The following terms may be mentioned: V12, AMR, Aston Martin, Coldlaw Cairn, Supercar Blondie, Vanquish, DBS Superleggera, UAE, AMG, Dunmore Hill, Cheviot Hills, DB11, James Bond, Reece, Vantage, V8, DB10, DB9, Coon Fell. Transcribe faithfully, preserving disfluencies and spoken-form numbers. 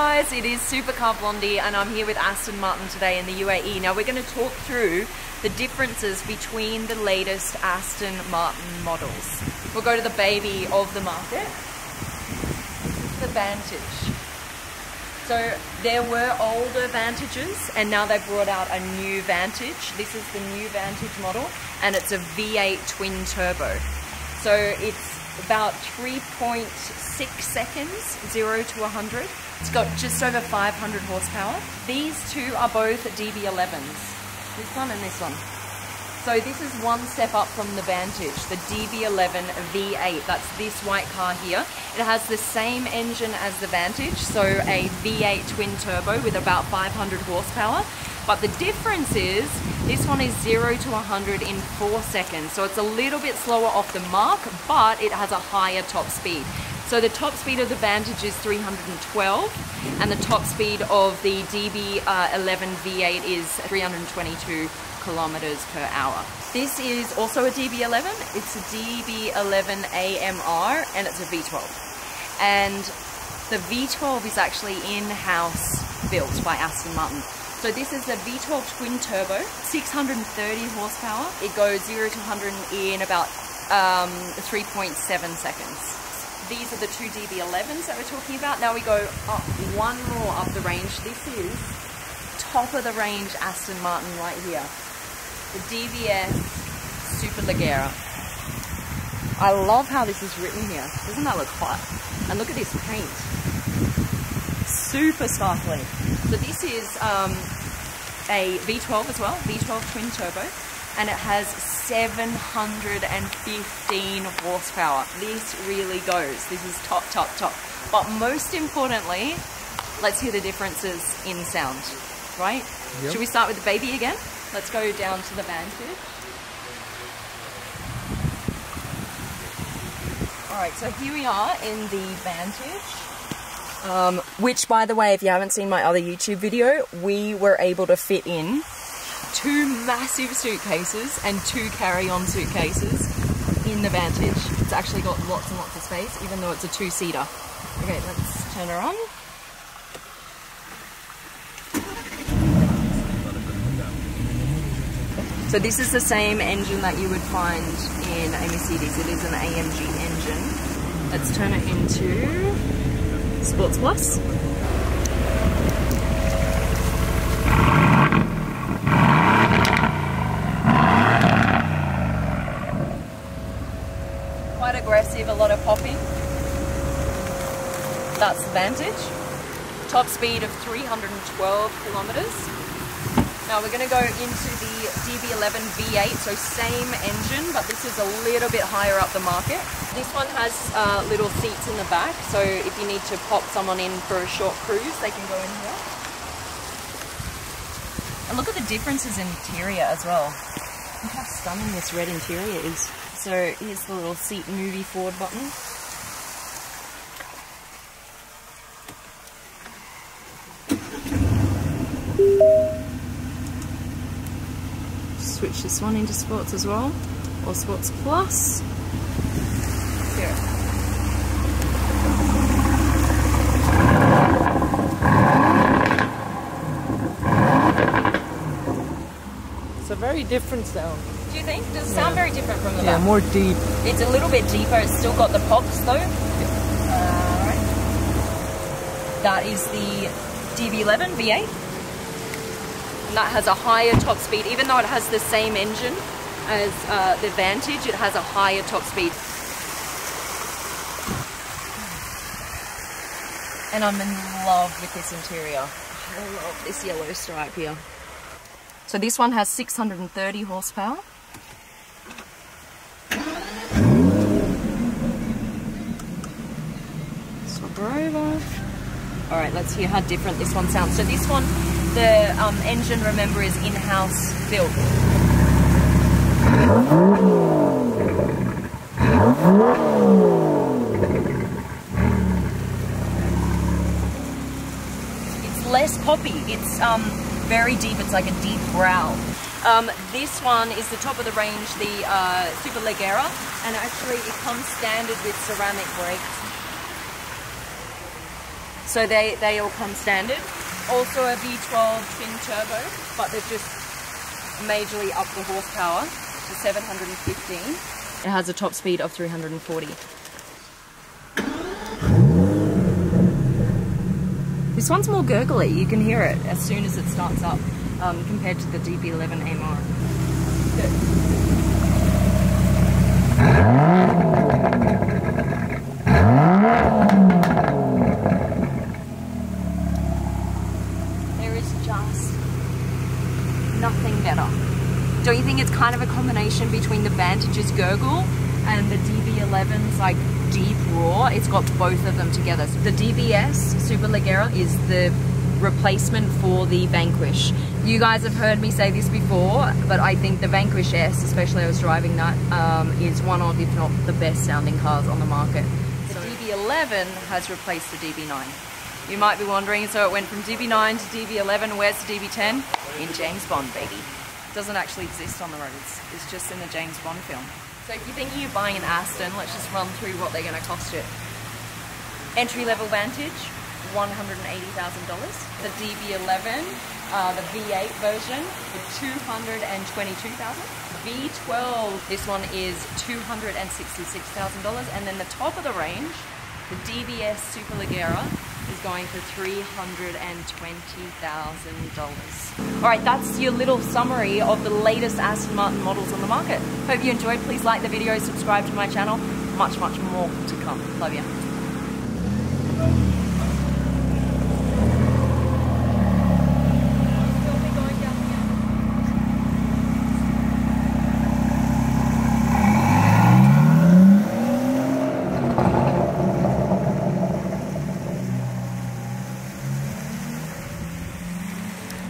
guys, it is Supercar Blondie and I'm here with Aston Martin today in the U A E. Now we're going to talk through the differences between the latest Aston Martin models. We'll go to the baby of the market, the Vantage. So there were older Vantages and now they've brought out a new Vantage. This is the new Vantage model and it's a V eight twin turbo. So it's about three point six seconds, zero to one hundred. It's got just over five hundred horsepower. These two are both D B elevens, this one and this one. So this is one step up from the Vantage, the D B eleven V eight. That's this white car here. It has the same engine as the Vantage, so a V eight twin turbo with about five hundred horsepower. But the difference is this one is zero to one hundred in four seconds. So it's a little bit slower off the mark, but it has a higher top speed. So the top speed of the Vantage is three hundred twelve and the top speed of the D B eleven V eight is three hundred twenty-two kilometers per hour. This is also a D B eleven. It's a D B eleven A M R and it's a V twelve. And the V twelve is actually in-house built by Aston Martin. So this is the V twelve twin turbo, six hundred thirty horsepower. It goes zero to one hundred in about um, three point seven seconds. These are the two D B elevens that we're talking about. Now we go up one more up the range. This is top of the range Aston Martin right here, the D B S Superleggera. I love how this is written here. Doesn't that look hot? And look at this paint, super sparkly. So this is um, a V twelve as well, V twelve twin turbo, and it has seven hundred fifteen horsepower. This really goes. This is top, top, top. But most importantly, let's hear the differences in sound, right? Yep. Should we start with the baby again? Let's go down to the Vantage. All right, so here we are in the Vantage. Um, which, by the way, if you haven't seen my other YouTube video, we were able to fit in two massive suitcases and two carry-on suitcases in the Vantage. It's actually got lots and lots of space, even though it's a two-seater. Okay, let's turn her on. So this is the same engine that you would find in a Mercedes. It is an A M G engine. Let's turn it into Sports Plus. Quite aggressive, a lot of popping. That's the Vantage. Top speed of three hundred twelve kilometers. Now we're going to go into the D B eleven V eight, so same engine, but this is a little bit higher up the market. This one has uh, little seats in the back, so if you need to pop someone in for a short cruise, they can go in here. And look at the differences in interior as well. Look how stunning this red interior is. So here's the little seat movie forward button. Switch this one into Sports as well, or Sports Plus. Here. It's a very different sound. Do you think? Does it sound yeah. very different from the yeah, back? Yeah, more deep. It's a little bit deeper. It's still got the pops though. Yeah. All right. That is the D B eleven V eight. And that has a higher top speed, even though it has the same engine as uh, the Vantage, it has a higher top speed. And I'm in love with this interior. I love this yellow stripe here. So this one has six hundred thirty horsepower. Swap her over. All right, let's hear how different this one sounds. So this one, the um, engine, remember, is in-house built. It's less poppy. It's um, very deep. It's like a deep growl. Um, this one is the top of the range, the uh, Superleggera, and actually it comes standard with ceramic brakes. So they, they all come standard. Also a V twelve twin turbo, but they've just majorly upped the horsepower to seven hundred fifteen. It has a top speed of three hundred forty. This one's more gurgly, you can hear it as soon as it starts up um, compared to the D B eleven A M R. There is just nothing better. Don't you think it's kind of a combination between the Vantage's gurgle and the D B eleven's like deep roar? It's got both of them together. So the D B S Superleggera is the replacement for the Vanquish. You guys have heard me say this before, but I think the Vanquish S, especially I was driving that, um, is one of, if not the best sounding cars on the market. The so D B eleven has replaced the D B nine. You might be wondering, so it went from D B nine to D B eleven, where's the D B ten? In James Bond, baby. It doesn't actually exist on the roads, it's just in the James Bond film. So if you're thinking you're buying an Aston, let's just run through what they're going to cost you. Entry-level Vantage, one hundred eighty thousand dollars. The D B eleven, uh, the V eight version, for two hundred twenty-two thousand dollars. V twelve, this one is two hundred sixty-six thousand dollars. And then the top of the range, the D B S Superleggera, is going for three hundred twenty thousand dollars. All right, that's your little summary of the latest Aston Martin models on the market. Hope you enjoyed. Please like the video, subscribe to my channel. Much, much more to come. Love you.